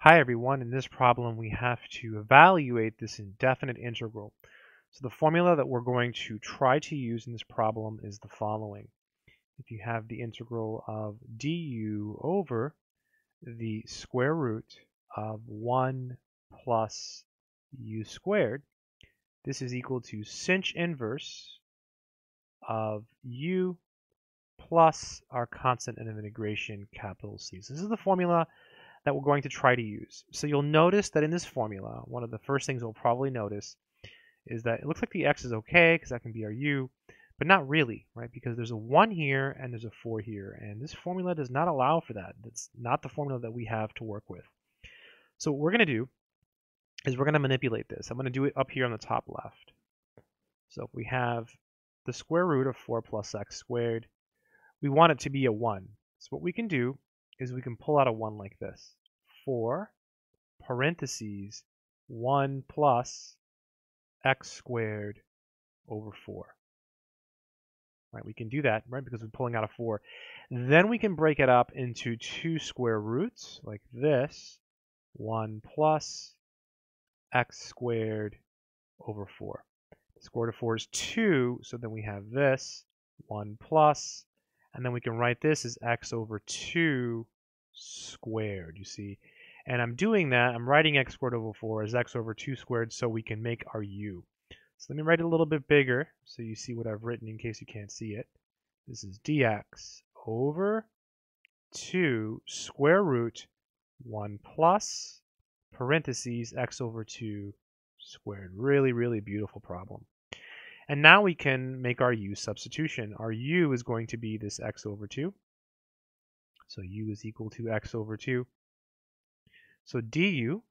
Hi everyone, in this problem we have to evaluate this indefinite integral. So the formula that we're going to try to use in this problem is the following. If you have the integral of du over the square root of 1 plus u squared, this is equal to sinh inverse of u plus our constant of integration capital C. So this is the formula that we're going to try to use. So you'll notice that in this formula, one of the first things we'll probably notice is that it looks like the x is okay because that can be our u, but not really, right? Because there's a 1 here and there's a 4 here, and this formula does not allow for that. That's not the formula that we have to work with. So what we're going to do is we're going to manipulate this. I'm going to do it up here on the top left. So we have the square root of 4 plus x squared. We want it to be a 1. So what we can do is we can pull out a 1 like this. 4 parentheses 1 plus x squared over 4. Right, we can do that, right, because we're pulling out a 4. Then we can break it up into two square roots like this. 1 plus x squared over 4. The square root of 4 is 2, so then we have this. 1 plus, and then we can write this as x over 2 squared, you see. And I'm doing that, I'm writing x squared over 4 as x over 2 squared so we can make our u. So let me write it a little bit bigger so you see what I've written in case you can't see it. This is dx over 2 square root 1 plus parentheses x over 2 squared. Really, really beautiful problem. And now we can make our u substitution. Our u is going to be this x over 2. So u is equal to x over 2. So du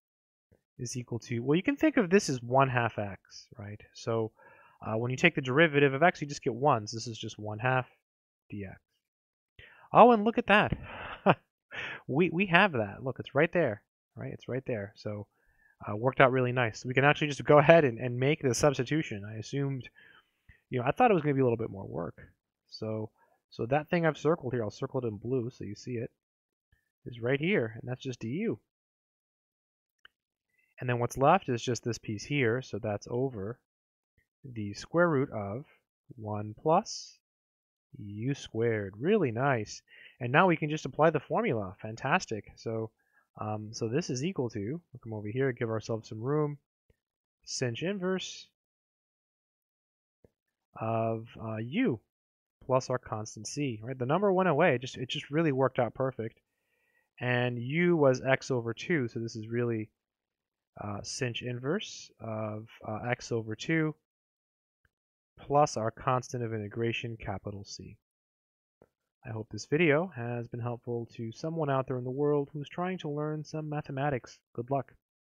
is equal to, well, you can think of this as 1/2 x, right? So when you take the derivative of x, you just get 1. So this is just 1/2 dx. Oh, and look at that. we have that. Look, it's right there, right? It's right there. So worked out really nice. We can actually just go ahead and make the substitution. I assumed, you know, I thought it was going to be a little bit more work. So that thing I've circled here, I'll circle it in blue so you see it, is right here, and that's just du. And then what's left is just this piece here, so that's over the square root of 1 plus u squared. Really nice. And now we can just apply the formula. Fantastic. So this is equal to, we'll come over here, give ourselves some room, sinh inverse of u plus our constant c, right? The number went away, it just really worked out perfect. And u was x over 2, so this is really sinh inverse of x over 2 plus our constant of integration, capital C. I hope this video has been helpful to someone out there in the world who's trying to learn some mathematics. Good luck.